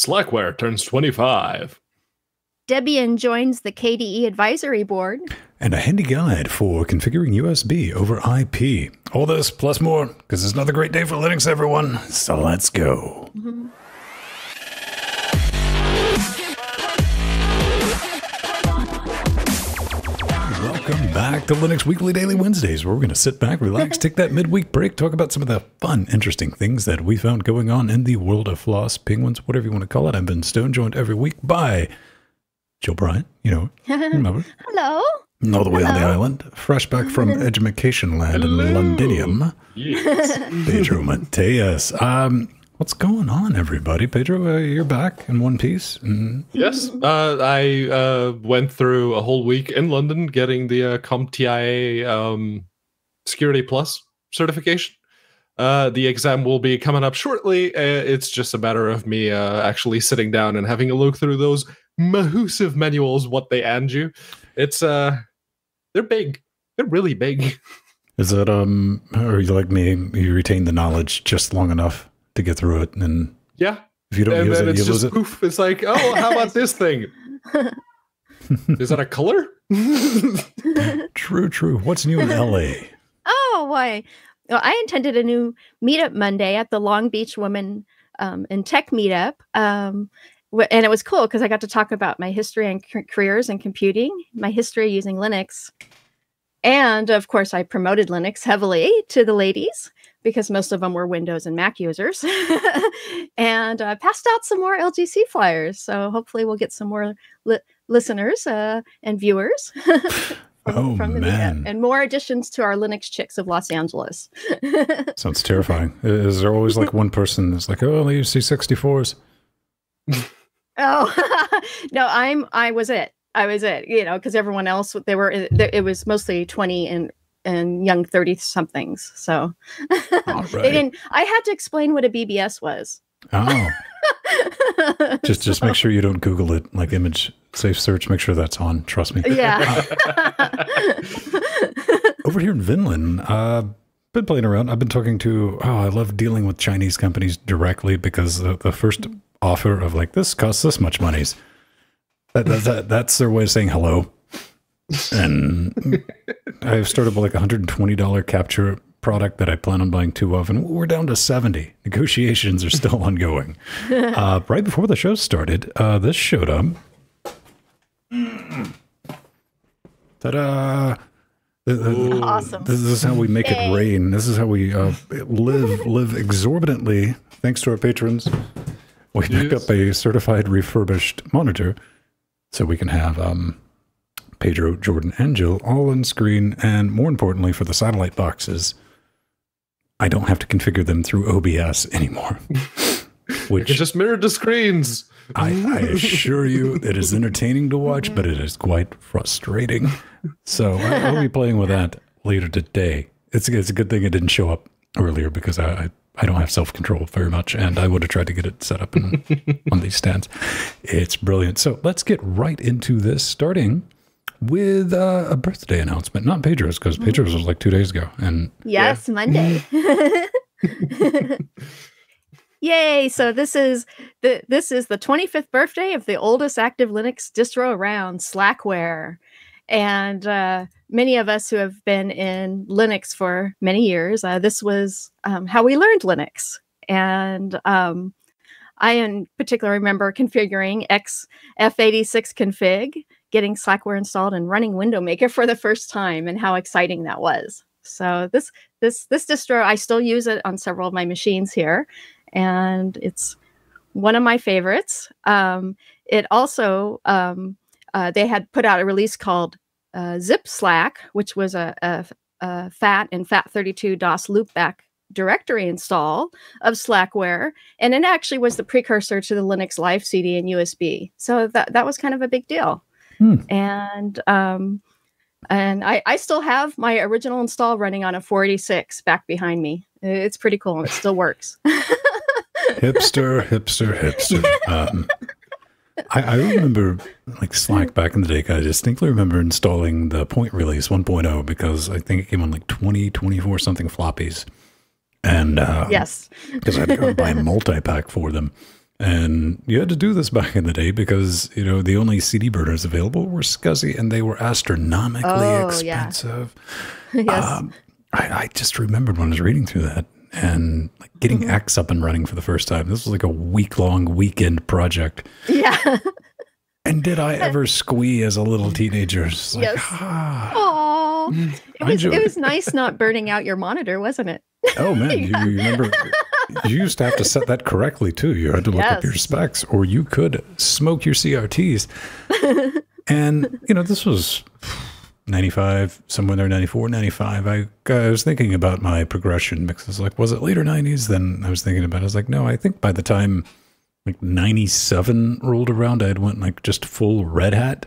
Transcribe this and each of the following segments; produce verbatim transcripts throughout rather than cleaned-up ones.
Slackware turns twenty-five. Debian joins the K D E Advisory Board. And a handy guide for configuring U S B over I P. All this plus more, because it's another great day for Linux, everyone. So let's go. Mm-hmm. Welcome back to Linux Weekly Daily Wednesdays, where we're going to sit back, relax, take that midweek break, talk about some of the fun, interesting things that we found going on in the world of floss, penguins, whatever you want to call it. I've been stone-joined every week by Jill Bryant, you know, remember? Hello. All the way Hello. on the island, fresh back from edumacation land Hello. in Londinium, yes. Pedro Mateus. Um, what's going on, everybody? Pedro, uh, you're back in one piece. Mm. Yes, uh, I uh, went through a whole week in London getting the uh, CompTIA um, Security Plus certification. Uh, the exam will be coming up shortly. Uh, it's just a matter of me uh, actually sitting down and having a look through those mahoosive manuals, what they and you. It's, uh, they're big. They're really big. Is it, um, or you like me, you retain the knowledge just long enough to get through it, and yeah, if you don't and use then it, it's you just lose poof. It. It's like, oh, how about this thing? Is that a color? True, true. What's new in L A? Oh, why? Well, I attended a new meetup Monday at the Long Beach Women um, in Tech Meetup, um, and it was cool because I got to talk about my history and careers in computing, my history using Linux, and of course, I promoted Linux heavily to the ladies, because most of them were Windows and Mac users, and uh, passed out some more L G C flyers. So hopefully we'll get some more li listeners uh, and viewers from, oh, from the man. and more additions to our Linux Chicks of Los Angeles. Sounds terrifying. Is there always like one person that's like, oh, you see sixty-fours? Oh, no, I'm, I was it. I was it, you know, because everyone else, they were, it was mostly twenty and and young thirty somethings, so right. They didn't, I had to explain what a B B S was. Oh. just just so. Make sure you don't Google it, like image safe search, make sure that's on, trust me. Yeah. Over here in Vinland, uh been playing around. I've been talking to, oh, I love dealing with Chinese companies directly, because the, the first offer of like, this costs this much money's, that, that, that that's their way of saying hello. And I've started with like a one hundred twenty dollar capture product that I plan on buying two of, and we're down to seventy. Negotiations are still ongoing. Uh, right before the show started, uh, this showed up. Ta-da! Awesome. This is how we make hey. it rain. This is how we uh, live live exorbitantly, thanks to our patrons. We pick yes. up a certified refurbished monitor, so we can have... Um, Pedro, Jordan, and Jill all on screen, and more importantly for the satellite boxes, I don't have to configure them through O B S anymore. Which you can just mirror the screens. I, I assure you, it is entertaining to watch, but it is quite frustrating. So I'll be playing with that later today. It's, it's a good thing it didn't show up earlier, because I, I, I don't have self-control very much, and I would have tried to get it set up in, on these stands. It's brilliant. So let's get right into this, starting... with uh, a birthday announcement, not Pedro's, because Pedro's was like two days ago. And yes, yeah. Monday. Yay! So this is the this is the twenty-fifth birthday of the oldest active Linux distro around, Slackware, and uh, many of us who have been in Linux for many years. Uh, this was um, how we learned Linux, and. Um, I in particular remember configuring X F eighty-six config, getting Slackware installed and running Window Maker for the first time, and how exciting that was. So this this this distro, I still use it on several of my machines here, and it's one of my favorites. Um, it also um, uh, they had put out a release called uh, Zip Slack, which was a, a, a FAT and FAT thirty-two DOS loopback directory install of Slackware, and it actually was the precursor to the Linux Live C D and U S B. So that that was kind of a big deal. Hmm. And um, and I, I still have my original install running on a four eighty-six back behind me. It's pretty cool, and it still works. Hipster, hipster, hipster. Um, I, I remember like Slack back in the day. I distinctly remember installing the point release one point oh, because I think it came on like twenty, twenty-four something floppies. And uh, yes, because I had to go buy a multi pack for them, And you had to do this back in the day because, you know, the only C D burners available were SCSI, and they were astronomically oh, expensive. Yeah. Yes. Um, I, I just remembered when I was reading through that and like getting mm-hmm. X up and running for the first time. This was like a week-long weekend project. Yeah. And did I ever squee as a little teenager? Just like, yes. Ah, Aww. It was, it was nice not burning out your monitor, wasn't it? Oh, man. Yeah. You, you remember... You used to have to set that correctly, too. You had to look yes. up your specs, or you could smoke your C R Ts. And, you know, this was ninety-five, somewhere there, ninety-four, ninety-five. I, I was thinking about my progression because I was like, was it later nineties? Then I was thinking about it. I was like, no, I think by the time like ninety-seven rolled around, I had went like just full Red Hat.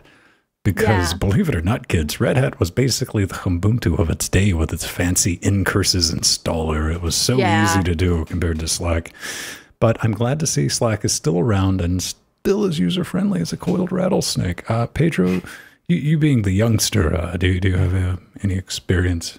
Because yeah. believe it or not, kids, Red Hat was basically the Ubuntu of its day with its fancy incurses installer. It was so yeah. easy to do compared to Slack. But I'm glad to see Slack is still around and still as user-friendly as a coiled rattlesnake. Uh, Pedro, you, you being the youngster, uh, do, do you have uh, any experience?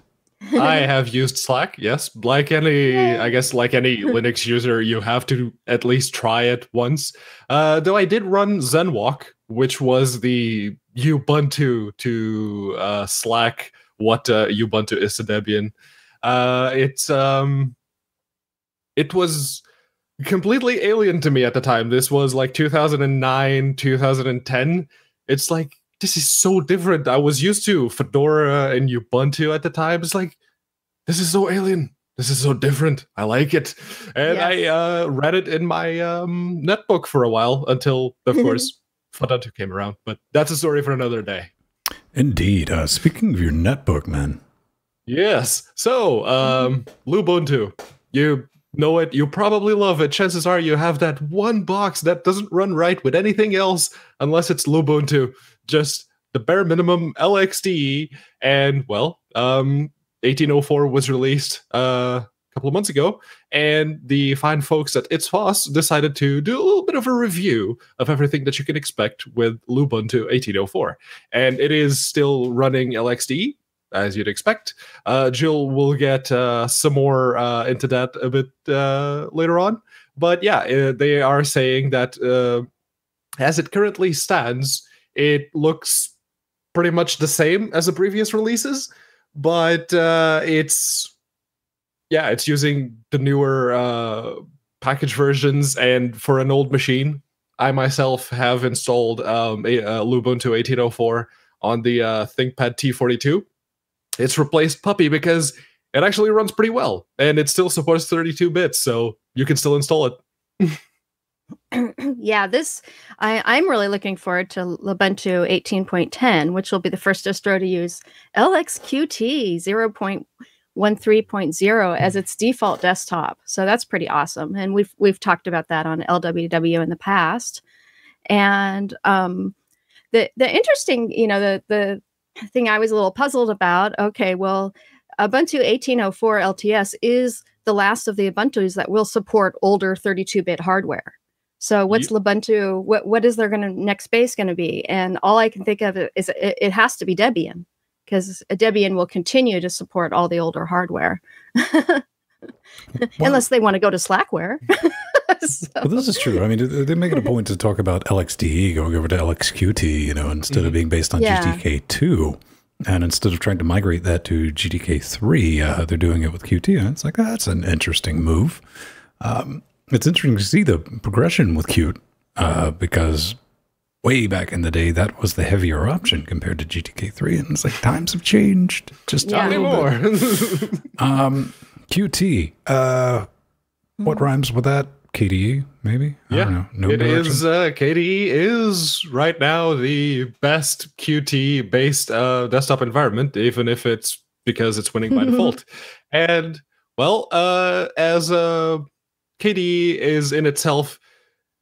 I have used Slack, yes. Like any, Yay. I guess, like any Linux user, you have to at least try it once. Uh, though I did run ZenWalk, which was the Ubuntu to uh, Slack, what uh, Ubuntu is to Debian. Uh, it's um, it was completely alien to me at the time. This was like two thousand nine, two thousand ten. It's like, this is so different. I was used to Fedora and Ubuntu at the time. It's like, this is so alien. This is so different. I like it. And yes. I uh, read it in my um, netbook for a while until, of course, Ubuntu came around, but that's a story for another day. Indeed. Uh, speaking of your netbook, man. Yes. So, um, Lubuntu, you know it. You probably love it. Chances are you have that one box that doesn't run right with anything else unless it's Lubuntu. Just the bare minimum L X D E. And, well, um, eighteen oh four was released uh, a couple of months ago. And the fine folks at It's Foss decided to do a little bit of a review of everything that you can expect with Lubuntu eighteen oh four. And it is still running L X D E, as you'd expect. Uh, Jill will get uh, some more uh, into that a bit uh, later on. But yeah, uh, they are saying that uh, as it currently stands, it looks pretty much the same as the previous releases. But uh, it's... Yeah, it's using the newer uh, package versions, and for an old machine, I myself have installed um, a, a Lubuntu eighteen oh four on the uh, ThinkPad T forty-two. It's replaced Puppy because it actually runs pretty well, and it still supports thirty-two bits, so you can still install it. Yeah, this I, I'm really looking forward to Lubuntu eighteen point ten, which will be the first distro to use L X Q T zero point one three point zero as its default desktop. So that's pretty awesome. And we've we've talked about that on L W W in the past. And um, the the interesting, you know, the the thing I was a little puzzled about, okay, well, Ubuntu eighteen oh four L T S is the last of the Ubuntus that will support older thirty-two bit hardware. So what's yep. Lubuntu, what what is their gonna next base gonna be? And all I can think of is it, it has to be Debian, because Debian will continue to support all the older hardware. Well, unless they want to go to Slackware. So. Well, this is true. I mean, they make it a point to talk about L X D E going over to L X Q T, you know, instead mm-hmm. of being based on yeah. G T K two. And instead of trying to migrate that to G T K three, uh, they're doing it with Qt. And it's like, oh, that's an interesting move. Um, it's interesting to see the progression with Qt, uh, because... way back in the day, that was the heavier option compared to G T K three. And it's like, times have changed. Just yeah. a little bit. um, Qt. Uh, what rhymes with that? K D E, maybe? Yeah. I don't know. No it direction. Is. Uh, K D E is right now the best Qt-based uh, desktop environment, even if it's because it's winning by default. And, well, uh, as uh, K D E is in itself...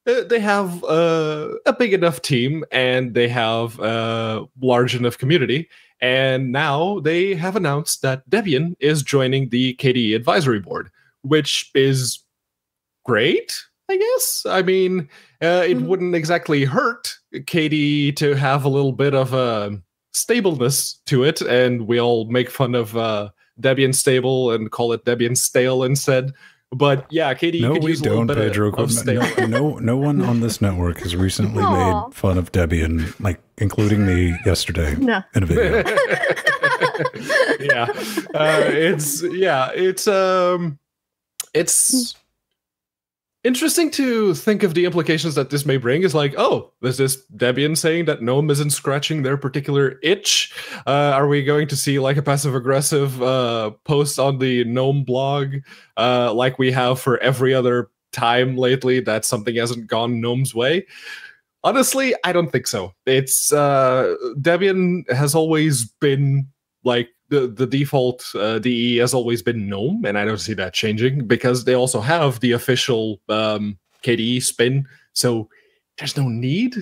Uh, they have uh, a big enough team, and they have a large enough community. And now they have announced that Debian is joining the K D E advisory board, which is great, I guess. I mean, uh, it mm-hmm. wouldn't exactly hurt K D E to have a little bit of a stableness to it. And we all make fun of uh, Debian stable and call it Debian stale instead. But yeah, K D E no, could we use don't, a little bit Pedro, of, of no, no, no one on this network has recently Aww. made fun of Debian, like including me yesterday no. in a video. yeah, uh, it's yeah, it's um, it's interesting to think of the implications that this may bring. Is like, oh, is this Debian saying that GNOME isn't scratching their particular itch? Uh, are we going to see like a passive aggressive uh, post on the GNOME blog, uh, like we have for every other time lately that something hasn't gone GNOME's way? Honestly, I don't think so. It's uh, Debian has always been like the the default uh, D E has always been GNOME, and I don't see that changing because they also have the official um, K D E spin. So there's no need.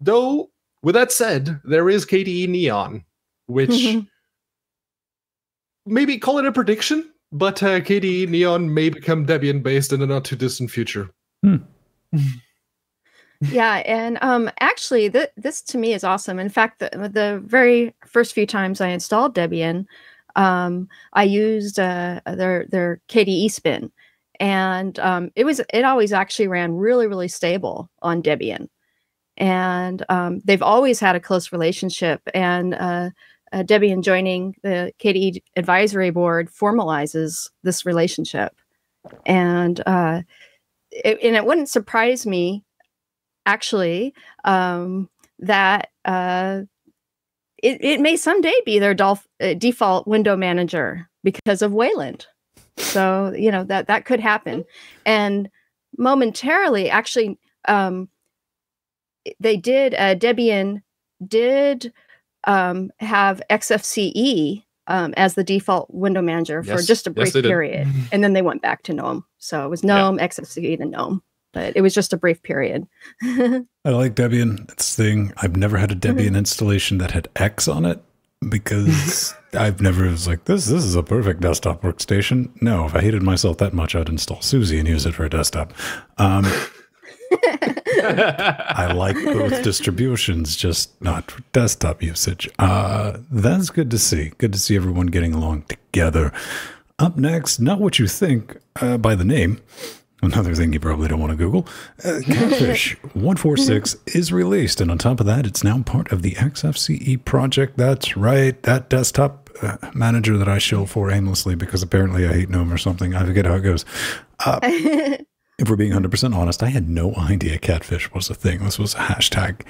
Though, with that said, there is K D E Neon, which mm-hmm. maybe call it a prediction, but uh, K D E Neon may become Debian based in the not too distant future. Hmm. Yeah, and um, actually, th this to me is awesome. In fact, the, the very first few times I installed Debian, um, I used uh, their their K D E spin, and um, it was it always actually ran really really stable on Debian, and um, they've always had a close relationship. And uh, uh, Debian joining the K D E advisory board formalizes this relationship, and uh, it, and it wouldn't surprise me. Actually, um, that uh, it, it may someday be their dolf, uh, default window manager because of Wayland. So, you know, that, that could happen. And momentarily, actually, um, they did, uh, Debian did um, have X F C E um, as the default window manager yes. for just a brief yes, period. And then they went back to GNOME. So it was GNOME, yeah. X F C E, then GNOME. But it was just a brief period. I like Debian. It's the thing. I've never had a Debian installation that had X on it because I've never was like, this This is a perfect desktop workstation. No, if I hated myself that much, I'd install Suzy and use it for a desktop. Um, I like both distributions, just not for desktop usage. Uh, that's good to see. Good to see everyone getting along together. Up next, not what you think uh, by the name. Another thing you probably don't want to Google. Uh, Catfish one forty-six is released, and on top of that, it's now part of the X F C E project. That's right, that desktop uh, manager that I shill for aimlessly because apparently I hate GNOME or something. I forget how it goes. Uh, if we're being one hundred percent honest, I had no idea Catfish was a thing. This was a hashtag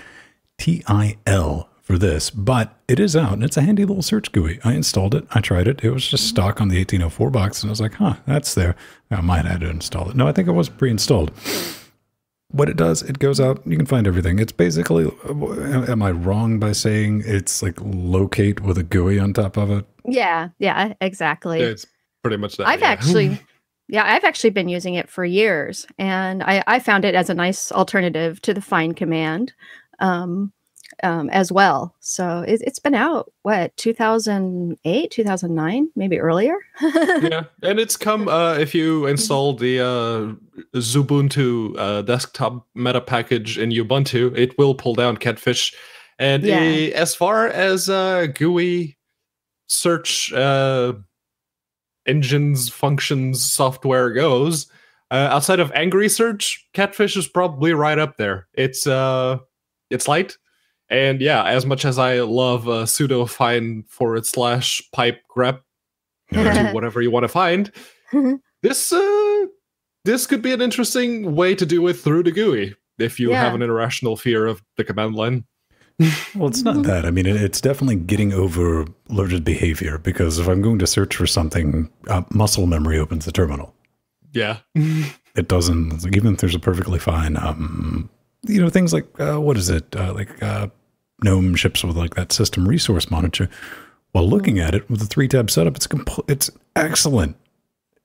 T I L for this, but it is out, and it's a handy little search G U I. I installed it. I tried it. It was just stock on the eighteen oh four box, and I was like, huh, that's there. I might have to install it. No, I think it was pre-installed. What it does, it goes out. You can find everything. It's basically, am I wrong by saying it's like locate with a G U I on top of it? Yeah, yeah, exactly. Yeah, it's pretty much that. I've yeah. actually, yeah, I've actually been using it for years, and I, I found it as a nice alternative to the find command um, um, as well. So it, it's been out, what, two thousand eight, two thousand nine, maybe earlier? Yeah, and it's come, uh, if you install the uh, Ubuntu uh, desktop meta package in Ubuntu, it will pull down Catfish. And yeah. uh, as far as uh, G U I search uh, engines, functions, software goes, uh, outside of Angry Search, Catfish is probably right up there. It's, uh, it's light. And yeah, as much as I love uh, sudo find forward slash pipe grep, do whatever you want to find, this uh, this could be an interesting way to do it through the G U I if you yeah. have an irrational fear of the command line. Well, it's not that. I mean, it, it's definitely getting over learned behavior because if I'm going to search for something, uh, muscle memory opens the terminal. Yeah. It doesn't, even if there's a perfectly fine, um, you know, things like, uh, what is it, uh, like... Uh, GNOME ships with like that system resource monitor. While looking at it with a three-tab setup, it's it's excellent.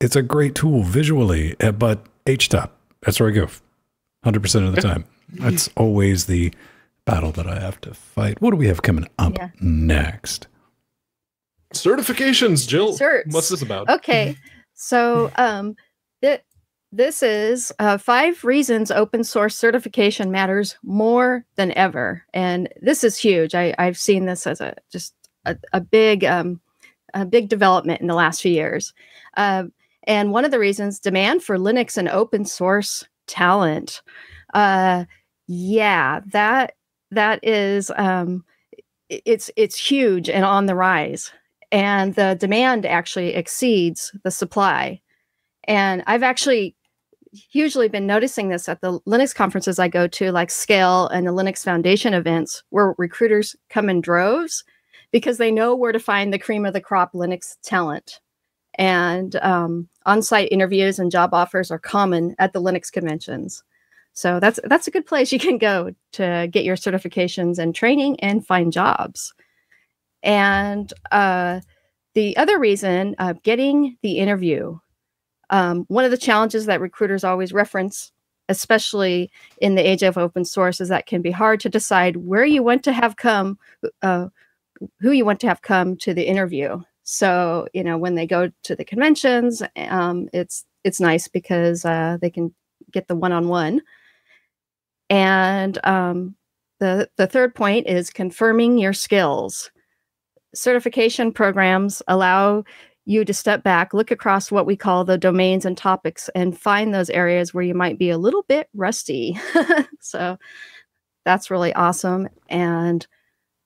It's a great tool visually, but H T O P, that's where I go one hundred percent of the time. That's always the battle that I have to fight. What do we have coming up yeah. next? Certifications, Jill. Certs. What's this about? Okay, so um, th this is uh, five reasons open source certification matters more than ever. And this is huge. I, I've seen this as a just a, a big um, a big development in the last few years. Uh, And one of the reasons, demand for Linux and open source talent. Uh, yeah, that that is um, it's it's huge and on the rise. And the demand actually exceeds the supply. And I've actually hugely been noticing this at the Linux conferences I go to, like Scale and the Linux Foundation events, where recruiters come in droves because they know where to find the cream of the crop Linux talent. And um, on-site interviews and job offers are common at the Linux conventions. So that's, that's a good place you can go to get your certifications and training and find jobs. And uh, the other reason, uh, getting the interview. Um, one of the challenges that recruiters always reference, especially in the age of open source, is that it can be hard to decide where you want to have come, uh, who you want to have come to the interview. So, you know, when they go to the conventions, um, it's it's nice because uh, they can get the one-on-one. And um, the, the third point is confirming your skills. Certification programs allow you to step back, look across what we call the domains and topics, and find those areas where you might be a little bit rusty. So that's really awesome. And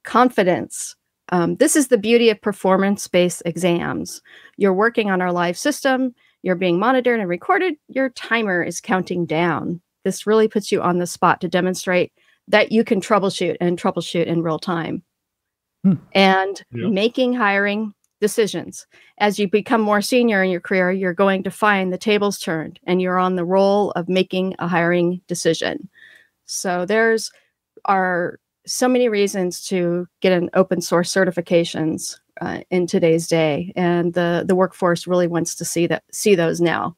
confidence. Um, this is the beauty of performance-based exams. You're working on our live system. You're being monitored and recorded. Your timer is counting down. This really puts you on the spot to demonstrate that you can troubleshoot and troubleshoot in real time. Hmm. And yeah. Making hiring decisions. As you become more senior in your career, you're going to find the tables turned and you're on the role of making a hiring decision. So there's are so many reasons to get an open source certifications uh, in today's day. And the, the workforce really wants to see that see those now.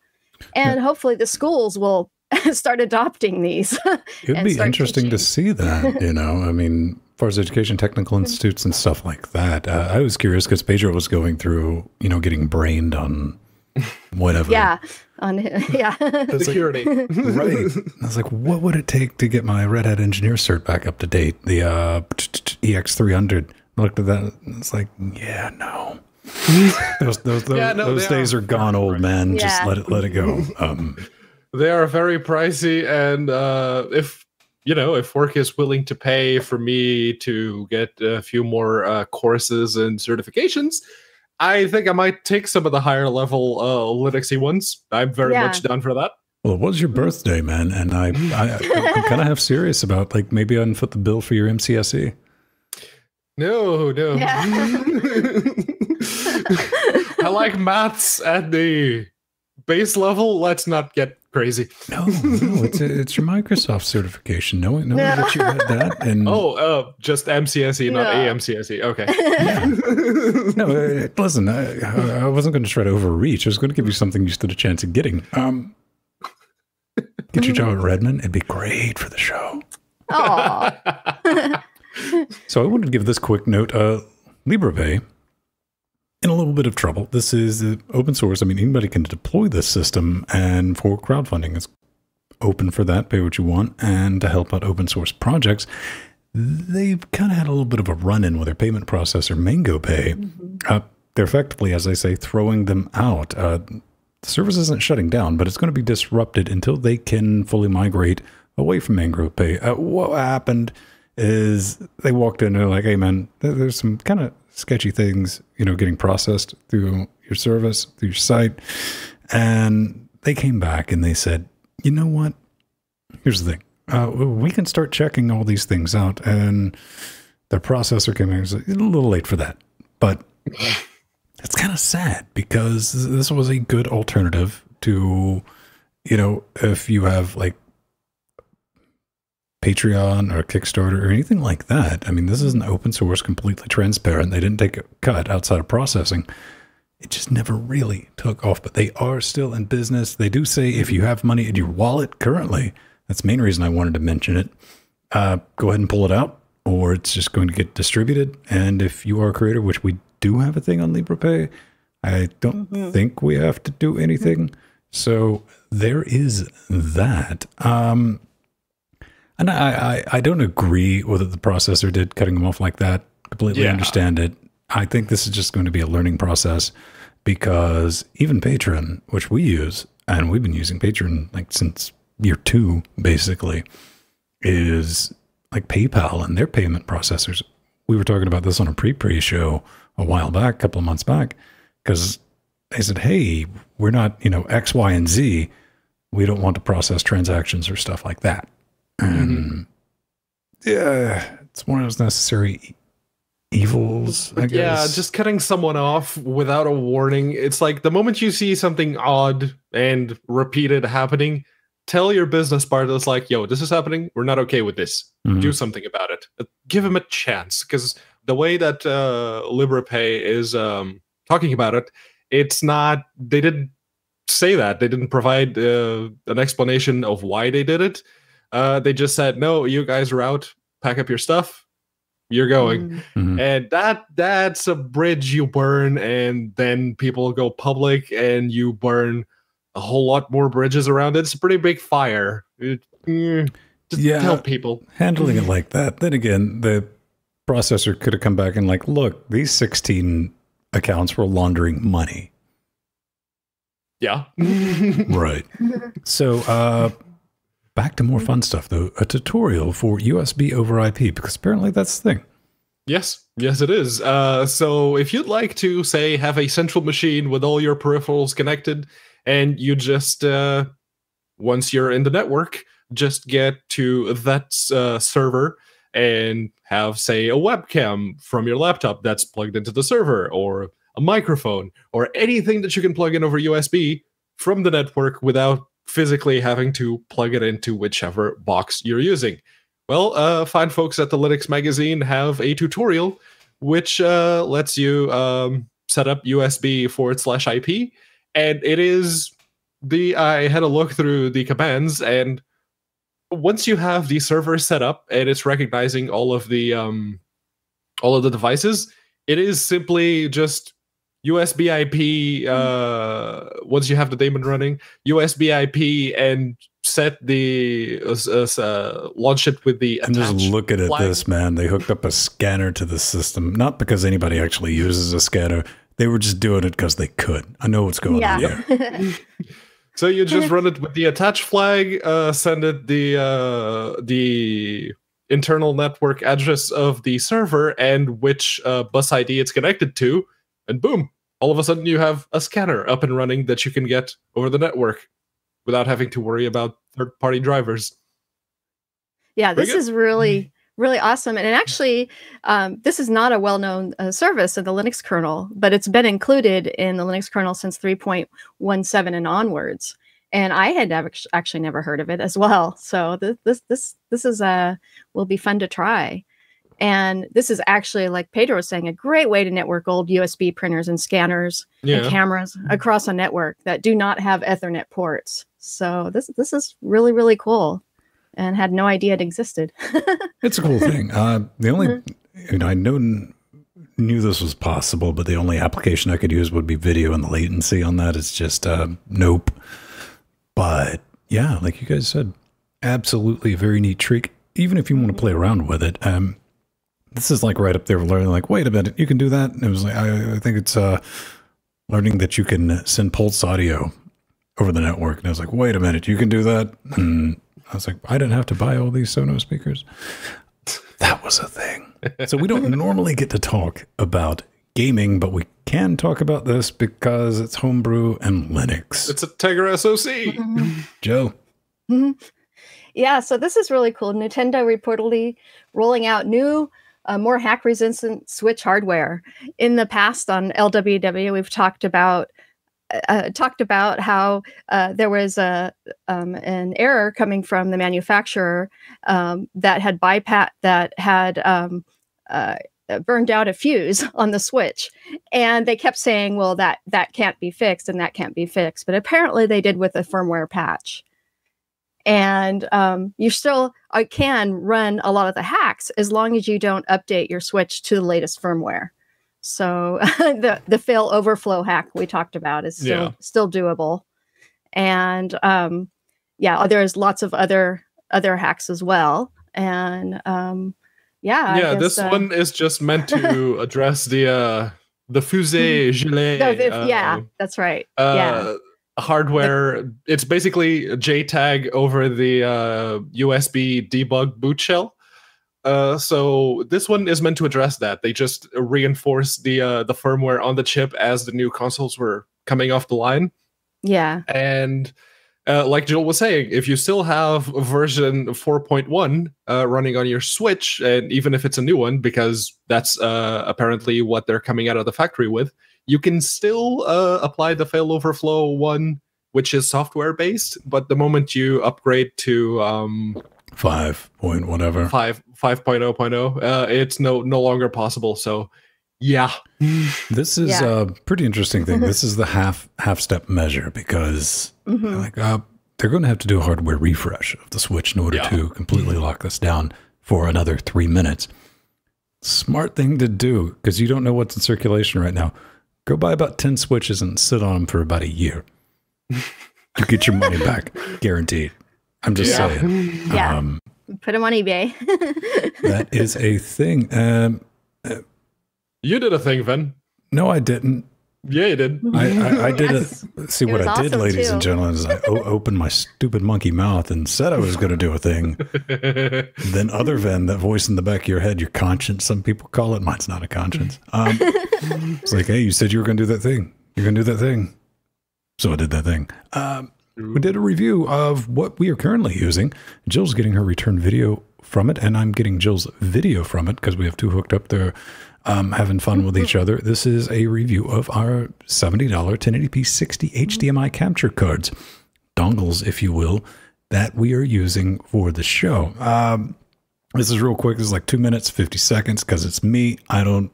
And yeah. Hopefully the schools will start adopting these. It'd be interesting teaching. to see that, you know, I mean, as education, technical institutes and stuff like that. Uh, I was curious because Pedro was going through, you know, getting brained on whatever. Yeah. On yeah. Security. Like, right. I was like, what would it take to get my Red Hat engineer cert back up to date? The uh, E X three hundred. I looked at that and it's like, yeah, no. Those, those, those, yeah, no, those days are, are gone, old man. Yeah. Just let it, let it go. Um, they are very pricey. And uh, if You know, if work is willing to pay for me to get a few more uh, courses and certifications, I think I might take some of the higher level uh, Linuxy ones. I'm very yeah. much down for that. Well, it was your birthday, man, and I, I, I'm kind of half serious about like maybe I unfoot the bill for your M C S E. No, no. Yeah. I like maths at the base level. Let's not get crazy. No, no, it's a, it's your Microsoft certification. No, no, yeah. that you had that. And oh, uh, just M C S E, yeah. not A M C S E. Okay. Yeah. No, uh, listen, I, I wasn't going to try to overreach. I was going to give you something you stood a chance of getting. Um, get your job at Redmond. It'd be great for the show. Aww. So I wanted to give this quick note. Uh, Liberapay. In a little bit of trouble. This is open source. I mean, anybody can deploy this system, and for crowdfunding, it's open for that, pay what you want, and to help out open source projects. They've kind of had a little bit of a run-in with their payment processor, MangoPay. Mm-hmm. uh, they're effectively, as I say, throwing them out. Uh, the service isn't shutting down, but it's going to be disrupted until they can fully migrate away from MangoPay. Uh, what happened is they walked in and they're like, hey, man, there's some kind of sketchy things, you know, getting processed through your service, through your site. And they came back and they said, you know what? Here's the thing. Uh, we can start checking all these things out. And their processor came in and said, it's a little late for that. But it's kind of sad because this was a good alternative to, you know, if you have like Patreon or Kickstarter or anything like that. I mean, this is an open source, completely transparent. They didn't take a cut outside of processing. It just never really took off, but they are still in business. They do say if you have money in your wallet currently, that's the main reason I wanted to mention it, uh, go ahead and pull it out or it's just going to get distributed. And if you are a creator, which we do have a thing on LibrePay, I don't mm-hmm. think we have to do anything. Mm-hmm. So there is that. Um, And I, I, I don't agree whether the processor did cutting them off like that. Completely yeah. understand it. I think this is just going to be a learning process. because even Patreon, which we use, and we've been using Patreon like since year two, basically, is like PayPal and their payment processors. We were talking about this on a pre-pre show a while back, a couple of months back, because they said, hey, we're not, you know, X, Y, and Z. We don't want to process transactions or stuff like that. And yeah, it's one of those necessary evils, I guess. Yeah, just cutting someone off without a warning. It's like the moment you see something odd and repeated happening, tell your business partners like, yo, this is happening. We're not okay with this. Mm-hmm. Do something about it. Give them a chance. Because the way that uh, Liberapay is um, talking about it, it's not, they didn't say that. They didn't provide uh, an explanation of why they did it. Uh, they just said, no, you guys are out. Pack up your stuff. You're going. Mm-hmm. And that that's a bridge you burn, and then people go public, and you burn a whole lot more bridges around it. It's a pretty big fire. It, mm, just yeah, tell people. Handling it like that. Then again, the processor could have come back and like, look, these sixteen accounts were laundering money. Yeah. Right. So uh, back to more fun stuff, though. A tutorial for U S B over I P, because apparently that's the thing. Yes. Yes, it is. Uh, so if you'd like to, say, have a central machine with all your peripherals connected, and you just, uh, once you're in the network, just get to that uh, server and have, say, a webcam from your laptop that's plugged into the server, or a microphone, or anything that you can plug in over U S B from the network without physically having to plug it into whichever box you're using. Well, uh, fine folks at the Linux Magazine have a tutorial which uh, lets you um, set up U S B forward slash I P. And it is the, I had a look through the commands, and once you have the server set up and it's recognizing all of the um, all of the devices, it is simply just U S B I P. Uh, once you have the daemon running, U S B I P and set the uh, uh, launch it with the. And just look at it, this man. They hooked up a scanner to the system, not because anybody actually uses a scanner. They were just doing it because they could. I know what's going yeah. on here. So you just run it with the attach flag, uh, send it the uh, the internal network address of the server and which uh, bus I D it's connected to, and boom! All of a sudden, you have a scanner up and running that you can get over the network without having to worry about third-party drivers. Yeah, this is really. Really awesome. And actually, um, this is not a well-known uh, service of the Linux kernel, but it's been included in the Linux kernel since three point one seven and onwards. And I had actually never heard of it as well. So this this this, this is a, will be fun to try. And this is actually, like Pedro was saying, a great way to network old U S B printers and scanners yeah. and cameras across a network that do not have Ethernet ports. So this this is really, really cool. And had no idea it existed. It's a cool thing. Uh, the only, you know, I knew, knew this was possible, but the only application I could use would be video, and the latency on that is just uh, nope. But yeah, like you guys said, absolutely a very neat trick. Even if you want to play around with it, um, this is like right up there. Learning, like, wait a minute, you can do that. And it was like I, I think it's uh, learning that you can send pulse audio over the network, and I was like, wait a minute, you can do that. And I was like, I didn't have to buy all these Sonos speakers. That was a thing. So we don't normally get to talk about gaming, but we can talk about this because it's homebrew and Linux. It's a Tegra S O C. Mm-hmm. Joe. Mm-hmm. Yeah, so this is really cool. Nintendo reportedly rolling out new, uh, more hack-resistant Switch hardware. In the past on L W W, we've talked about Uh, talked about how uh, there was a um, an error coming from the manufacturer um, that had bypass that had um, uh, burned out a fuse on the Switch, and they kept saying, "Well, that that can't be fixed, and that can't be fixed." But apparently, they did with a firmware patch, and um, you still uh, can run a lot of the hacks as long as you don't update your Switch to the latest firmware. So the the fail overflow hack we talked about is still yeah. still doable, and um, yeah, there's lots of other other hacks as well, and um, yeah, yeah. I guess, this uh, one is just meant to address the uh, the fusée gilet. No, uh, yeah, that's right. Uh, yeah. Hardware. The, it's basically a J TAG over the uh, U S B debug boot shell. Uh, so this one is meant to address that. They just reinforce the uh, the firmware on the chip as the new consoles were coming off the line. Yeah. And uh, like Jill was saying, if you still have version four point one uh, running on your Switch, and even if it's a new one, because that's uh, apparently what they're coming out of the factory with, you can still uh, apply the failover flow one, which is software-based. But the moment you upgrade to... Um, Five point whatever. Five five point oh point oh. Uh, it's no no longer possible. So, yeah. This is yeah. a pretty interesting thing. This is the half half step measure because mm-hmm. like uh, they're going to have to do a hardware refresh of the Switch in order yeah. to completely lock this down for another three minutes. Smart thing to do because you don't know what's in circulation right now. Go buy about ten Switches and sit on them for about a year. You get your money back, guaranteed. I'm just yeah. saying. Yeah. Um, Put them on eBay. That is a thing. Um, uh, you did a thing, Vin. No, I didn't. Yeah, you did. I, I, I did yes. it. See, it what I awesome did, ladies too. and gentlemen, is I opened my stupid monkey mouth and said I was going to do a thing. Then other Vin, that voice in the back of your head, your conscience, some people call it. Mine's not a conscience. Um, it's like, hey, you said you were going to do that thing. You're going to do that thing. So I did that thing. Um, We did a review of what we are currently using. Jill's getting her return video from it, and I'm getting Jill's video from it because we have two hooked up there um, having fun with each other. This is a review of our seventy dollar ten eighty p sixty H D M I capture cards, dongles, if you will, that we are using for the show. Um, this is real quick. This is like two minutes, fifty seconds because it's me. I don't,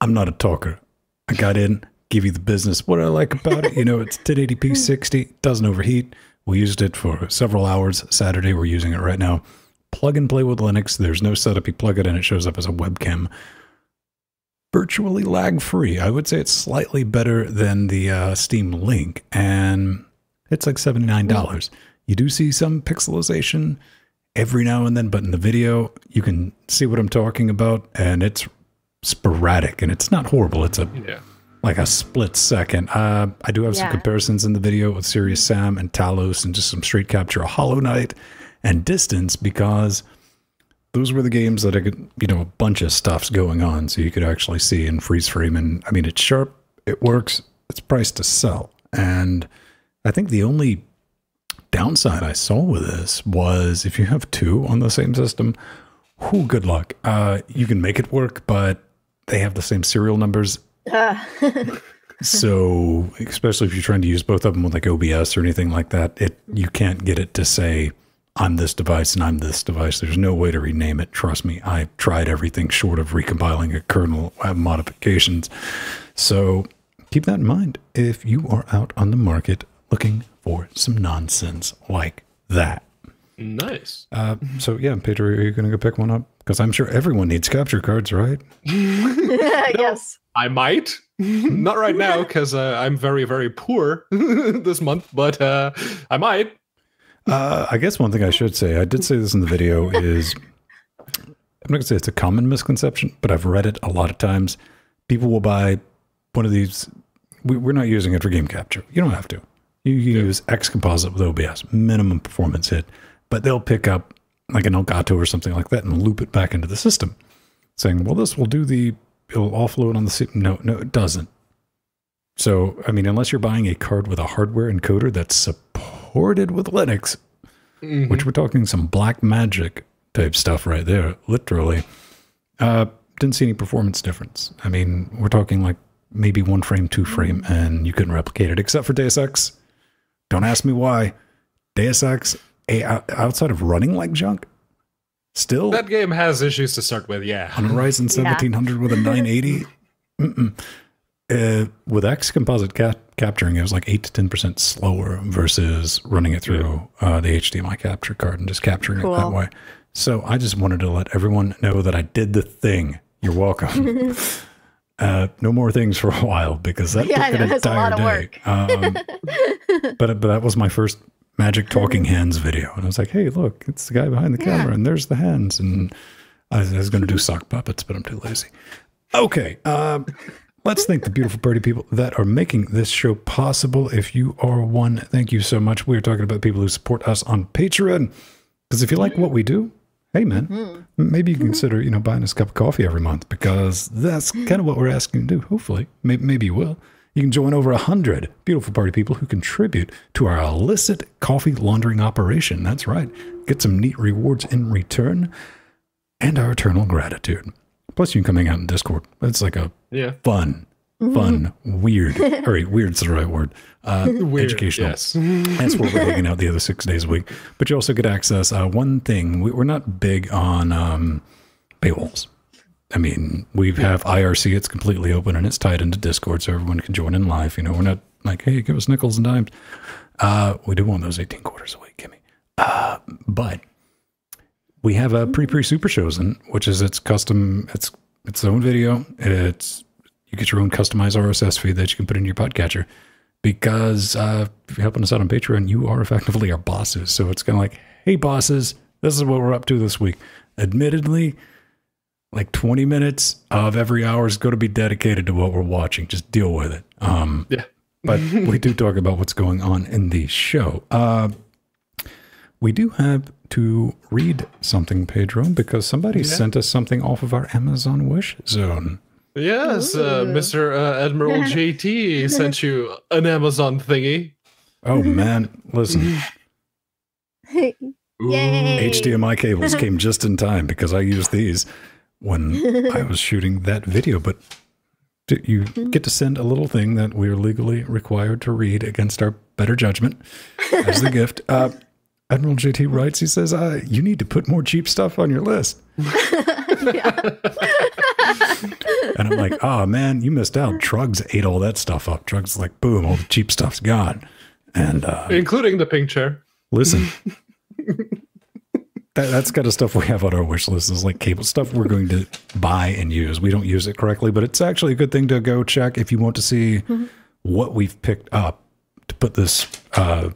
I'm not a talker. I got in. Give you the business. What I like about it, you know, it's ten eighty p sixty, doesn't overheat. We used it for several hours Saturday. We're using it right now. Plug and play with Linux. There's no setup. You plug it in, it shows up as a webcam. Virtually lag free. I would say it's slightly better than the uh, Steam Link, and it's like seventy-nine dollars. You do see some pixelization every now and then, but in the video, you can see what I'm talking about, and it's sporadic, and it's not horrible. It's a... Yeah. Like a split second. Uh, I do have yeah. some comparisons in the video with Serious Sam and Talos and just some straight capture of Hollow Knight and Distance because those were the games that I could, you know, a bunch of stuff's going on so you could actually see in freeze frame. And I mean, it's sharp, it works, it's priced to sell. And I think the only downside I saw with this was if you have two on the same system, whew, good luck. Uh, you can make it work, but they have the same serial numbers. Uh. So, especially if you're trying to use both of them with like O B S or anything like that, it you can't get it to say, I'm this device and I'm this device. There's no way to rename it. Trust me, I tried everything short of recompiling a kernel modifications. So, keep that in mind if you are out on the market looking for some nonsense like that. Nice. Uh, so, yeah, Pedro, are you going to go pick one up? Because I'm sure everyone needs capture cards, right? Yes. I might. Not right now, because uh, I'm very, very poor this month, but uh, I might. Uh, I guess one thing I should say, I did say this in the video, is I'm not going to say it's a common misconception, but I've read it a lot of times. People will buy one of these. We, we're not using it for game capture. You don't have to. You, you yeah. use X Composite with O B S, minimum performance hit, but they'll pick up like an Elgato or something like that and loop it back into the system, saying, well, this will do the... It'll offload on the system. No, no, it doesn't. So, I mean, unless you're buying a card with a hardware encoder that's supported with Linux, mm-hmm. which we're talking some black magic type stuff right there, literally, uh, didn't see any performance difference. I mean, we're talking like maybe one frame, two frame, and you couldn't replicate it, except for Deus Ex. Don't ask me why. Deus Ex, a, outside of running like junk, still, that game has issues to start with, yeah. On a Ryzen seventeen hundred yeah. with a nine eighty, mm-mm. uh, with X Composite cap capturing, it was like eight to ten percent slower versus running it through uh, the H D M I capture card and just capturing cool. it that way. So I just wanted to let everyone know that I did the thing. You're welcome. uh, no more things for a while because that yeah, took an entire day. Um, but, but that was my first Magic Talking Hands video. And I was like, hey, look, it's the guy behind the yeah. camera and there's the hands. And I was, was going to do sock puppets, but I'm too lazy. Okay. Um, let's thank the beautiful birdie people that are making this show possible. If you are one, thank you so much. We're talking about people who support us on Patreon. Because if you like what we do, hey, man, mm-hmm. maybe you consider, you know, buying us a cup of coffee every month, because that's kind of what we're asking you to do. Hopefully, maybe, maybe you will. You can join over one hundred beautiful party people who contribute to our illicit coffee laundering operation. That's right. Get some neat rewards in return and our eternal gratitude. Plus, you can come hang out in Discord. It's like a yeah. fun, mm-hmm. fun, weird, all right, weird's the right word, uh, weird, educational. Yes. That's where we're hanging out the other six days a week. But you also get access. Uh, one thing, we, we're not big on um, paywalls. I mean, we have I R C, it's completely open, and it's tied into Discord, so everyone can join in live. You know, we're not like, hey, give us nickels and dimes. Uh, we do want those eighteen quarters a week, Kimmy. Uh, but we have a pre-pre super shows, in, which is its custom, it's its own video. It's you get your own customized R S S feed that you can put into your podcatcher. Because uh, if you're helping us out on Patreon, you are effectively our bosses. So it's kind of like, hey, bosses, this is what we're up to this week. Admittedly, like twenty minutes of every hour is going to be dedicated to what we're watching. Just deal with it. Um, yeah. But we do talk about what's going on in the show. Uh, we do have to read something, Pedro, because somebody yeah. sent us something off of our Amazon Wish Zone. Yes, uh, Mister Uh, Admiral J T sent you an Amazon thingy. Oh, man. Listen. Yay. H D M I cables came just in time because I used these when I was shooting that video, but you get to send a little thing that we are legally required to read against our better judgment as the gift. Uh, Admiral J T writes, he says, uh, you need to put more cheap stuff on your list. And I'm like, oh man, you missed out. Trugs ate all that stuff up. Trugs like, boom, all the cheap stuff's gone. And uh, including the pink chair. Listen. That, that's kind of stuff we have on our wish list is like cable stuff we're going to buy and use. We don't use it correctly, but it's actually a good thing to go check if you want to see mm-hmm. what we've picked up to put this uh,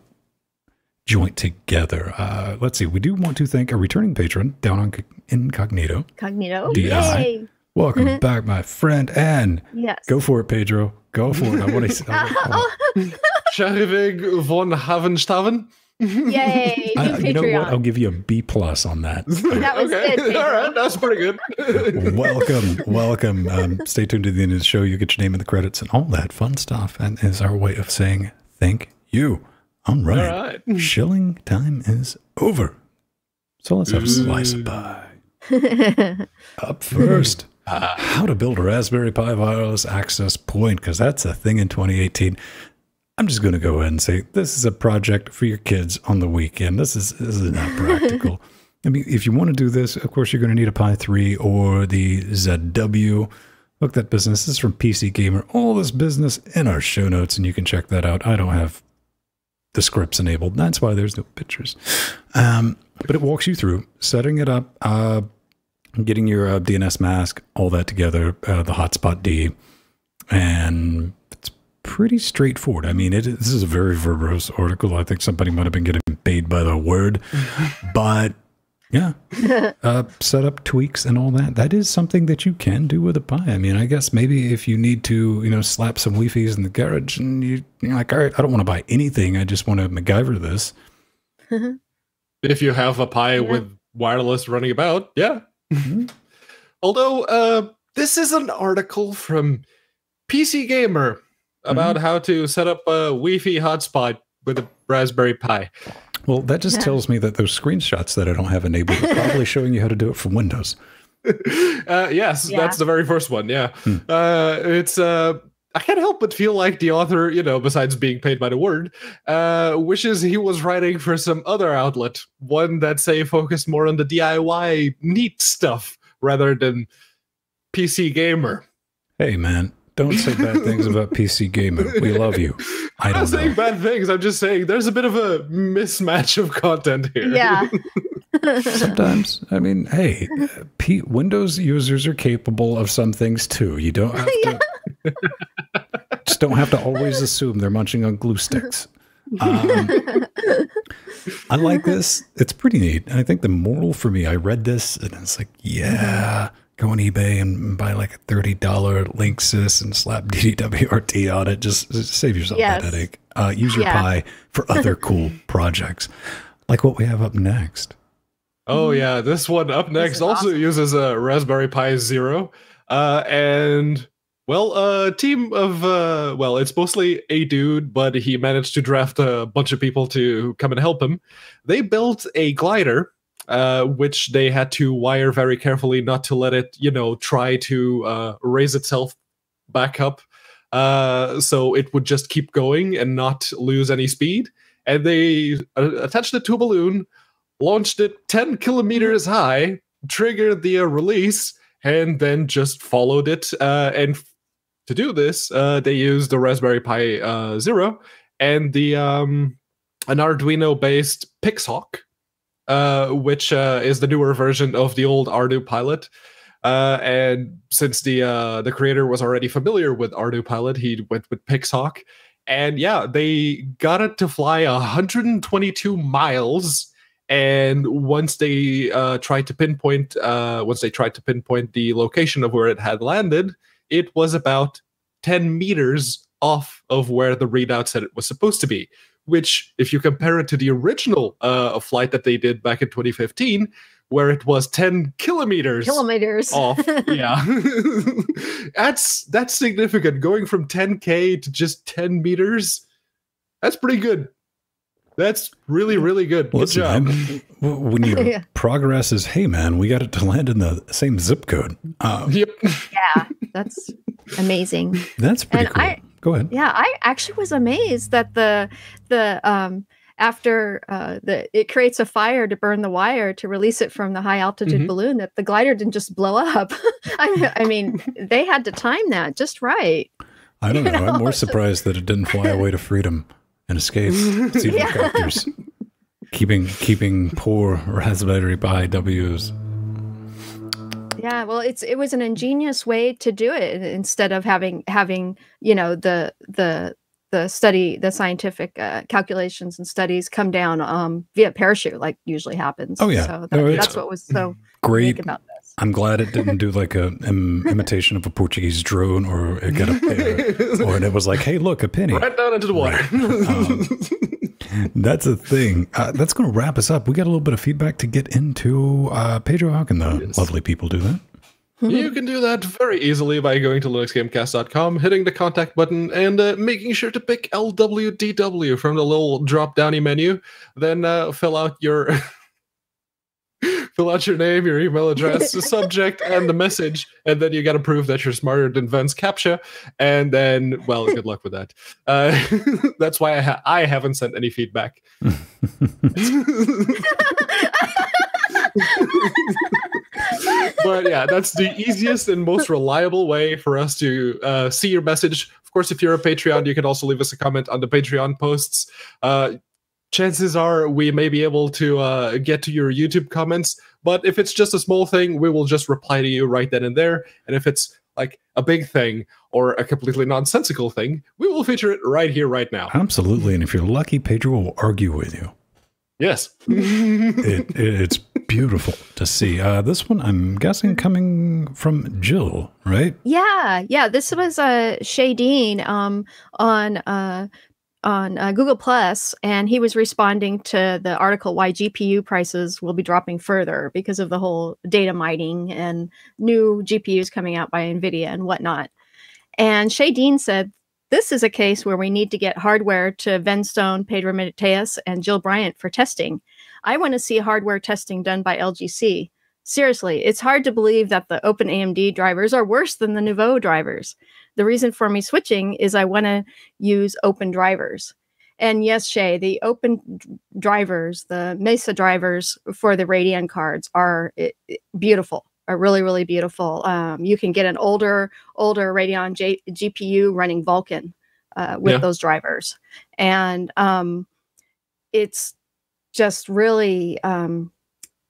joint together. Uh, let's see. We do want to thank a returning patron down on Incognito. Cognito. D I. Welcome mm-hmm. back, my friend. And yes. go for it, Pedro. Go for it. I want to say. Sharivig von Havenstaven. Yay! I, you know what? I'll give you a B plus on that. That was okay. good. All right, that's pretty good. Welcome, welcome. Um, stay tuned to the end of the show. You get your name in the credits and all that fun stuff. And is our way of saying thank you. All right, all right. Shilling time is over. So let's have a slice of pie. Up first, uh, how to build a Raspberry Pi wireless access point, because that's a thing in twenty eighteen. I'm just going to go ahead and say this is a project for your kids on the weekend. This is, this is not practical. I mean, if you want to do this, of course, you're going to need a Pi three or the Z W. Look, that business is from P C Gamer. All this business in our show notes, and you can check that out. I don't have the scripts enabled. That's why there's no pictures. Um, but it walks you through setting it up, uh, getting your uh, D N S mask, all that together, uh, the hotspot D, and pretty straightforward. I mean, it is, this is a very verbose article. I think somebody might have been getting paid by the word, but yeah, uh, setup tweaks and all that. That is something that you can do with a Pi. I mean, I guess maybe if you need to, you know, slap some Wi-Fi's in the garage and you, you're like, all right, I don't want to buy anything. I just want to MacGyver this. If you have a Pi yeah. with wireless running about, yeah. Mm-hmm. Although uh, this is an article from P C Gamer about mm-hmm. how to set up a Wi-Fi hotspot with a Raspberry Pi. Well, that just yeah. tells me that those screenshots that I don't have enabled are probably showing you how to do it from Windows. uh, yes, yeah. that's the very first one, yeah. Hmm. Uh, it's, uh, I can't help but feel like the author, you know, besides being paid by the word, uh, wishes he was writing for some other outlet, one that, say, focused more on the D I Y neat stuff rather than P C Gamer. Hey, man. Don't say bad things about P C Gamer. We love you. I don't I'm not know. saying bad things. I'm just saying there's a bit of a mismatch of content here. Yeah. Sometimes, I mean, hey, P Windows users are capable of some things too. You don't have to, yeah. just don't have to always assume they're munching on glue sticks. Um, I like this. It's pretty neat. And I think the moral for me, I read this and it's like, yeah, go on eBay and buy like a thirty dollar Linksys and slap D D W R T on it. Just, just save yourself yes. that headache. Uh, use your yeah. Pi for other cool projects, like what we have up next. Oh yeah, this one up next also awesome. uses a Raspberry Pi Zero, uh, and well, a team of uh, well, it's mostly a dude, but he managed to draft a bunch of people to come and help him. They built a glider, uh, which they had to wire very carefully not to let it, you know, try to uh, raise itself back up, uh, so it would just keep going and not lose any speed. And they attached it to a balloon, launched it ten kilometers high, triggered the uh, release, and then just followed it. Uh, and to do this, uh, they used the Raspberry Pi uh, Zero and the um, an Arduino-based Pixhawk, uh, which uh, is the newer version of the old ArduPilot. Uh, and since the uh, the creator was already familiar with ArduPilot, he went with Pixhawk. And yeah, they got it to fly one hundred twenty-two miles. And once they uh, tried to pinpoint, uh, once they tried to pinpoint the location of where it had landed, it was about ten meters off of where the readout said it was supposed to be. Which, if you compare it to the original uh, flight that they did back in twenty fifteen, where it was ten kilometers, kilometers. off, yeah, that's that's significant. Going from ten K to just ten meters, that's pretty good. That's really, really good. Well, good job. Man, when your yeah. progress is, hey, man, we got it to land in the same zip code. Um, yep. Yeah, that's amazing. That's pretty and cool. I, Go ahead. Yeah, I actually was amazed that the the um, after uh, the it creates a fire to burn the wire to release it from the high altitude mm-hmm. balloon, that the glider didn't just blow up. I, I mean, they had to time that just right. I don't know. know. I'm more surprised that it didn't fly away to freedom and escape. yeah. Keeping keeping poor Raspberry Pi Ws. Yeah, well, it's it was an ingenious way to do it instead of having having you know the the the study the scientific uh, calculations and studies come down um, via parachute like usually happens. Oh yeah, so that, no, that's what was so great about this. I'm glad it didn't do like a im imitation of a Portuguese drone or it got a pair, or and it was like, hey, look, a penny right down into the water. Right. Um, that's a thing. Uh, that's going to wrap us up. We got a little bit of feedback to get into. Uh, Pedro, how can the yes. lovely people do that? You can do that very easily by going to linux gamecast dot com, hitting the contact button, and uh, making sure to pick L W D W from the little drop-downy menu. Then uh, fill out your fill out your name, your email address, the subject, and the message, and then you got to prove that you're smarter than Vince CAPTCHA. And then, well, good luck with that. Uh, that's why I, ha I haven't sent any feedback. But yeah, that's the easiest and most reliable way for us to uh, see your message. Of course, if you're a Patreon, you can also leave us a comment on the Patreon posts. Uh, chances are we may be able to uh, get to your YouTube comments, but if it's just a small thing, we will just reply to you right then and there. And if it's like a big thing or a completely nonsensical thing, we will feature it right here, right now. Absolutely. And if you're lucky, Pedro will argue with you. Yes. it, it, it's beautiful to see. Uh, this one, I'm guessing, coming from Jill, right? Yeah, yeah. This was uh, Shay Dean um, on uh, on uh, Google Plus, and he was responding to the article why G P U prices will be dropping further because of the whole data mining and new G P Us coming out by Nvidia and whatnot. And Shay Dean said, this is a case where we need to get hardware to Venstone, Pedro Mateus, and Jill Bryant for testing. I want to see hardware testing done by L G C. Seriously, it's hard to believe that the Open A M D drivers are worse than the Nouveau drivers. The reason for me switching is I want to use open drivers. And yes, Shay, the open drivers, the Mesa drivers for the Radeon cards are it, it, beautiful. Are really, really beautiful. Um, you can get an older, older Radeon J G P U running Vulkan uh, with yeah. those drivers. And um, it's just really, um,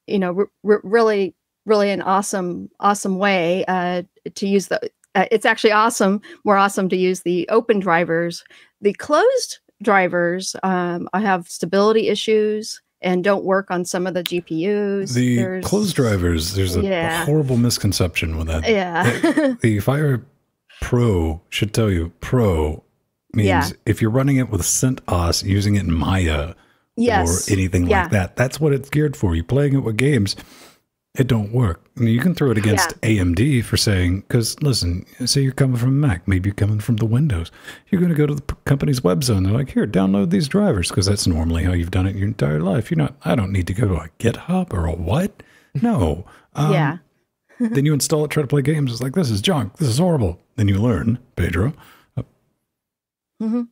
you know, really, really an awesome, awesome way uh, to use the, uh, it's actually awesome, more awesome to use the open drivers. The closed drivers um, have stability issues and don't work on some of the G P Us. The there's, closed drivers, there's a, yeah. a horrible misconception with that. Yeah. the, the Fire Pro should tell you Pro means yeah. if you're running it with CentOS, using it in Maya yes. or anything yeah. like that, that's what it's geared for. You're playing it with games, it don't work. I mean, you can throw it against yeah. A M D for saying, because listen, say you're coming from Mac, maybe you're coming from the Windows. You're going to go to the company's website and they're like, here, download these drivers, because that's normally how you've done it your entire life. You're not, I don't need to go to a GitHub or a what? No. Um, yeah. Then you install it, try to play games. It's like, this is junk. This is horrible. Then you learn, Pedro. Uh, mm-hmm.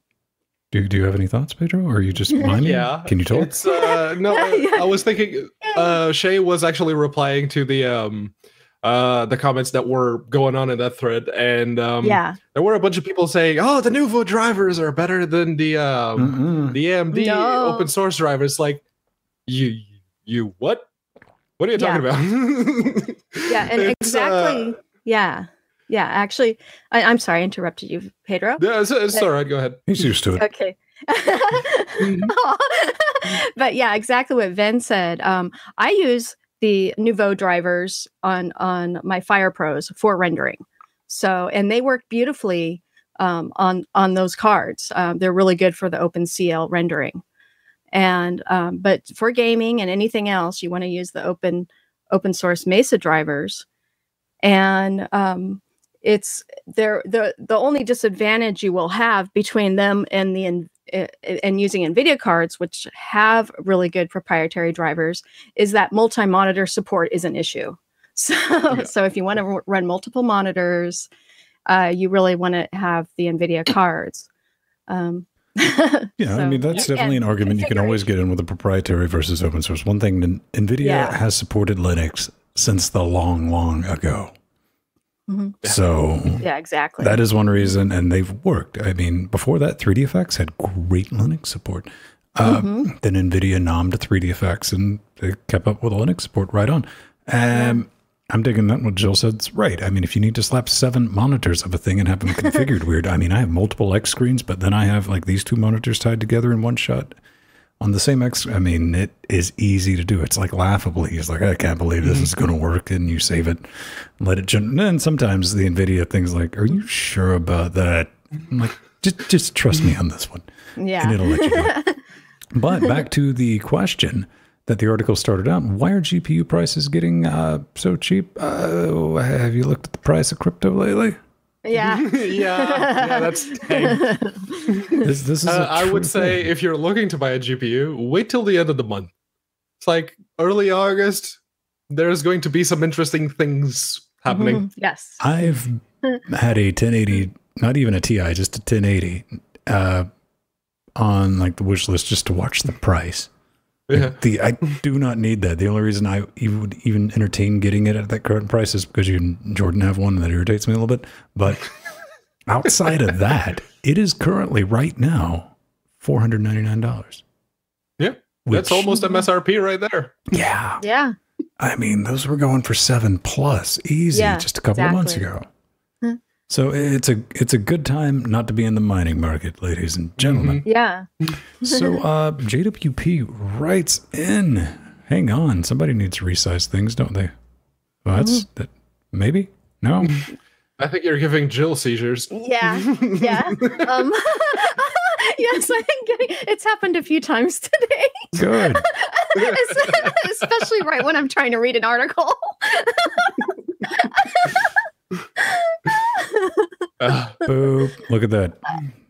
Do, do you have any thoughts, Pedro? Or are you just minding? Yeah. Can you talk? It's, uh, no, I, I was thinking uh, Shay was actually replying to the um, uh, the comments that were going on in that thread. And um, yeah. there were a bunch of people saying, oh, the Nouveau drivers are better than the um, mm-hmm. the A M D no. open source drivers. Like, you, you what? What are you yeah. talking about? yeah, and it's, exactly. Uh, yeah. Yeah, actually, I, I'm sorry I interrupted you, Pedro. Yeah, it's, it's but, all right. Go ahead. He's used to it. Okay. But yeah, exactly what Ven said. Um, I use the Nouveau drivers on, on my Fire Pros for rendering. So, and they work beautifully um, on, on those cards. Um, they're really good for the OpenCL rendering. And, um, but for gaming and anything else, you want to use the open, open source Mesa drivers. And, um, it's there. The the only disadvantage you will have between them and the in, uh, and using NVIDIA cards, which have really good proprietary drivers, is that multi-monitor support is an issue. So yeah. so if you want to run multiple monitors, uh, you really want to have the NVIDIA cards. Um, yeah, so, I mean, that's definitely an argument you can always get in with the proprietary versus open source. One thing, NVIDIA yeah. has supported Linux since the long, long ago. Mm-hmm. So yeah, exactly. That is one reason, and they've worked. I mean, before that, three D F X had great Linux support. Uh, mm-hmm. Then NVIDIA nommed three D F X, and they kept up with Linux support right on. Um, I'm digging that. What Jill said's right. I mean, if you need to slap seven monitors of a thing and have them configured weird, I mean, I have multiple X screens, but then I have like these two monitors tied together in one shot on the same X. I mean, it is easy to do. It's like laughably. It's like, I can't believe this is going to work. And you save it, let it generate. And sometimes the NVIDIA thing's like, are you sure about that? I'm like, just, just trust me on this one. Yeah. And it'll let you go. But back to the question that the article started out. Why are G P U prices getting uh, so cheap? Uh, have you looked at the price of crypto lately? Yeah. yeah, yeah, that's this, this is uh, I would say thing. If you're looking to buy a G P U, wait till the end of the month. It's like early August, there's going to be some interesting things happening. Mm-hmm. Yes. I've had a ten eighty, not even a Ti, just a ten eighty uh, on like the wish list just to watch the price. Yeah. Like the, I do not need that. The only reason I even would even entertain getting it at that current price is because you and Jordan have one that irritates me a little bit. But outside of that, it is currently right now four hundred ninety-nine dollars. Yeah. Which, that's almost M S R P right there. Yeah. Yeah. I mean, those were going for seven plus easy yeah, just a couple exactly. of months ago. Huh. So it's a it's a good time not to be in the mining market, ladies and gentlemen. Mm-hmm. Yeah. So uh, J W P writes in. Hang on, somebody needs to resize things, don't they? Well, that's that. Maybe no. I think you're giving Jill seizures. Yeah, yeah. Um, yes, I think it's happened a few times today. Good. Especially right when I'm trying to read an article. uh, boop. Look at that.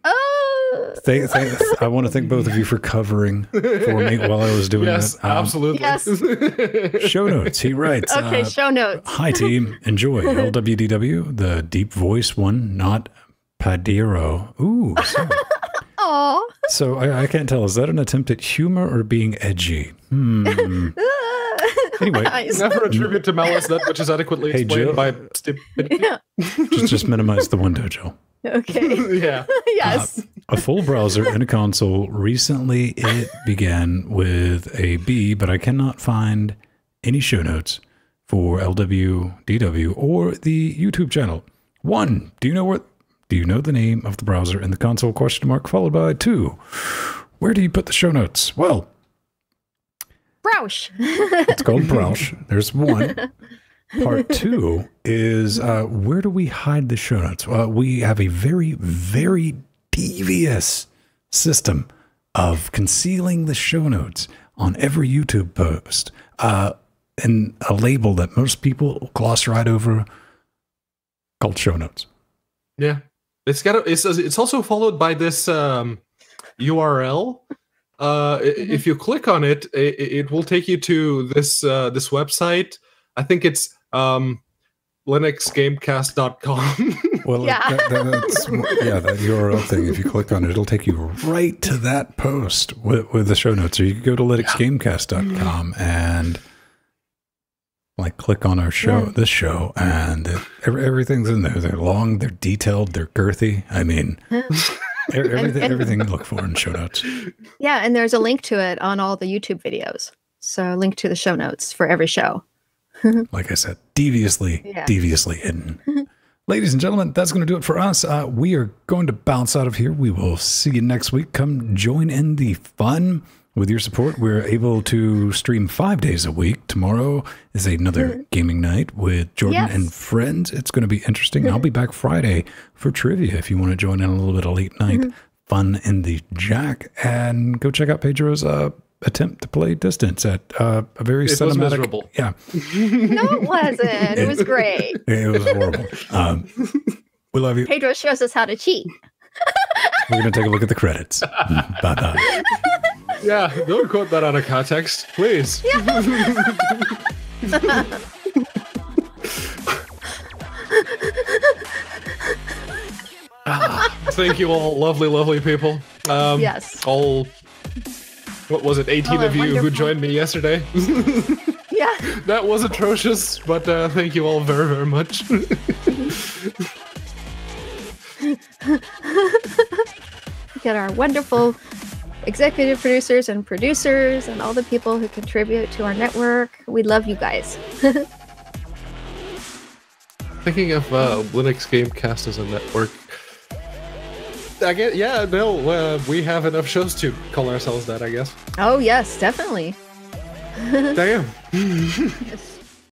Oh. Thank, thank, I want to thank both of you for covering for me while I was doing yes, that. Um, absolutely. Yes. Show notes. He writes. Okay, uh, show notes. Hi, team. Enjoy. L W D W, the deep voice one, not Padiro. Ooh. So, aww. So I, I can't tell. Is that an attempt at humor or being edgy? Hmm. Anyway, nice. Never attribute to malice that which is adequately hey, explained Jill. By stupidity. Yeah. just, just minimize the window, Jill. Okay. yeah. Yes. Uh, a full browser in a console. Recently, it began with a B, but I cannot find any show notes for L W D W or the YouTube channel. One, do you know what? Do you know the name of the browser in the console? Question mark followed by two. Where do you put the show notes? Well. Brouche. It's called Brouche. There's one. Part two is uh, where do we hide the show notes? Uh, we have a very, very devious system of concealing the show notes on every YouTube post. Uh, and a label that most people gloss right over called show notes. Yeah. It's got a, it's, it's also followed by this um, U R L. Uh, mm-hmm. If you click on it, it, it will take you to this uh, this website. I think it's um, Linux Gamecast dot com. Well, yeah, that, that, that's, yeah, that U R L thing. If you click on it, it'll take you right to that post with, with the show notes. So you can go to Linux Gamecast dot com and like click on our show, yeah. this show, and it, everything's in there. They're long, they're detailed, they're girthy. I mean. Everything, everything you look for in show notes. Yeah, and there's a link to it on all the YouTube videos. So link to the show notes for every show. Like I said, deviously, yeah. deviously hidden. Ladies and gentlemen, that's going to do it for us. Uh, we are going to bounce out of here. We will see you next week. Come join in the fun. With your support, we're able to stream five days a week. Tomorrow is another gaming night with Jordan yes. and friends. It's going to be interesting. I'll be back Friday for trivia if you want to join in a little bit of late night mm-hmm. fun in the Jack. And go check out Pedro's uh, attempt to play Distance at uh, a very it cinematic. It was miserable. Yeah. No, it wasn't. It, it was great. It was horrible. Um, we love you. Pedro shows us how to cheat. We're going to take a look at the credits. Bye-bye. Yeah, don't quote that out of context, please. Yeah. Ah, thank you all, lovely, lovely people. Um, yes. All, what was it, eighteen oh, of you wonderful. Who joined me yesterday? Yeah. That was atrocious, but uh, thank you all very, very much. Get our wonderful executive producers and producers and all the people who contribute to our network. We love you guys. Thinking of uh, Linux Gamecast as a network, I guess, yeah, no, uh, we have enough shows to call ourselves that, I guess. Oh, yes, definitely. Damn.